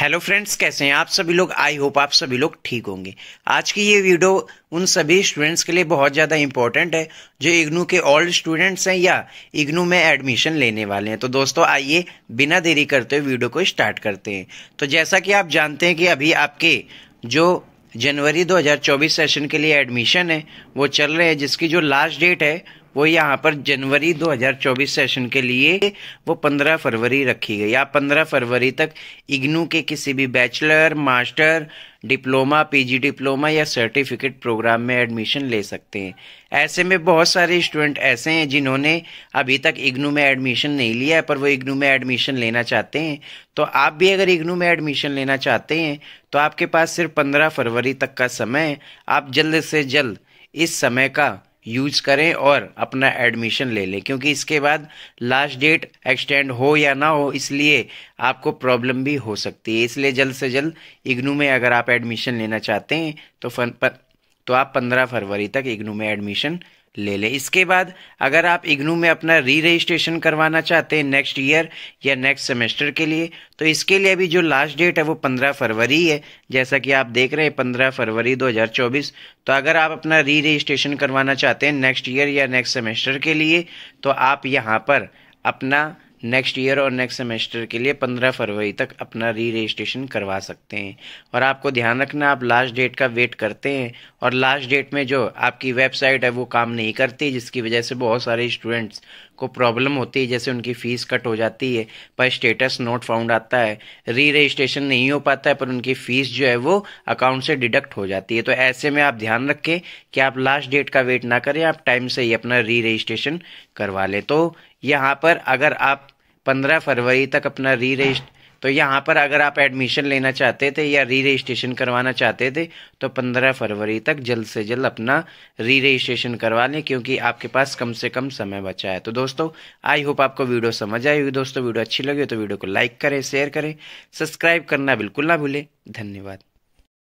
Hello friends, कैसे हैं आप सभी लोग। आई होप आप सभी लोग ठीक होंगे। आज की ये वीडियो उन सभी स्टूडेंट्स के लिए बहुत ज़्यादा इंपॉर्टेंट है जो इग्नू के ओल्ड स्टूडेंट्स हैं या इग्नू में एडमिशन लेने वाले हैं। तो दोस्तों आइए बिना देरी करते हुए वीडियो को स्टार्ट करते हैं। तो जैसा कि आप जानते हैं कि अभी आपके जो जनवरी 2024 सेशन के लिए एडमिशन है वो चल रहे हैं, जिसकी जो लास्ट डेट है वो यहाँ पर जनवरी 2024 सेशन के लिए वो 15 फरवरी रखी गई। आप 15 फरवरी तक इग्नू के किसी भी bachelor, master, diploma, PG diploma या सर्टिफिकेट प्रोग्राम में एडमिशन ले सकते हैं। ऐसे में बहुत सारे स्टूडेंट ऐसे हैं जिन्होंने अभी तक इग्नू में एडमिशन नहीं लिया है पर वो इग्नू में एडमिशन लेना चाहते हैं। तो आप भी अगर इग्नू में एडमिशन लेना चाहते हैं तो आपके पास सिर्फ 15 फरवरी तक का समय है। आप जल्द से जल्द इस समय का यूज करें और अपना एडमिशन ले लें, क्योंकि इसके बाद लास्ट डेट एक्सटेंड हो या ना हो इसलिए आपको प्रॉब्लम भी हो सकती है। इसलिए जल्द से जल्द इग्नू में अगर आप एडमिशन लेना चाहते हैं तो आप 15 फरवरी तक इग्नू में एडमिशन ले लें। इसके बाद अगर आप इग्नू में अपना रजिस्ट्रेशन करवाना चाहते हैं नेक्स्ट ईयर या नेक्स्ट सेमेस्टर के लिए, तो इसके लिए भी जो लास्ट डेट है वो 15 फरवरी है। जैसा कि आप देख रहे हैं 15 फरवरी 2024। तो अगर आप अपना रजिस्ट्रेशन करवाना चाहते हैं नेक्स्ट ईयर या नेक्स्ट सेमेस्टर के लिए, तो आप यहाँ पर अपना नेक्स्ट ईयर और नेक्स्ट सेमेस्टर के लिए 15 फरवरी तक अपना रजिस्ट्रेशन करवा सकते हैं। और आपको ध्यान रखना, आप लास्ट डेट का वेट करते हैं और लास्ट डेट में जो आपकी वेबसाइट है वो काम नहीं करती, जिसकी वजह से बहुत सारे स्टूडेंट्स को प्रॉब्लम होती है। जैसे उनकी फ़ीस कट हो जाती है पर स्टेटस नॉट फाउंड आता है, रजिस्ट्रेशन नहीं हो पाता है पर उनकी फ़ीस जो है वो अकाउंट से डिडक्ट हो जाती है। तो ऐसे में आप ध्यान रखें कि आप लास्ट डेट का वेट ना करें, आप टाइम से ही अपना रजिस्ट्रेशन करवा लें। तो यहाँ पर अगर आप 15 फरवरी तक अपना तो यहाँ पर अगर आप एडमिशन लेना चाहते थे या रजिस्ट्रेशन करवाना चाहते थे तो 15 फरवरी तक जल्द से जल्द अपना रजिस्ट्रेशन करवा लें, क्योंकि आपके पास कम से कम समय बचा है। तो दोस्तों आई होप आपको वीडियो समझ आई होगी। दोस्तों वीडियो अच्छी लगी तो वीडियो को लाइक करें, शेयर करें, सब्सक्राइब करना बिल्कुल ना भूलें। धन्यवाद।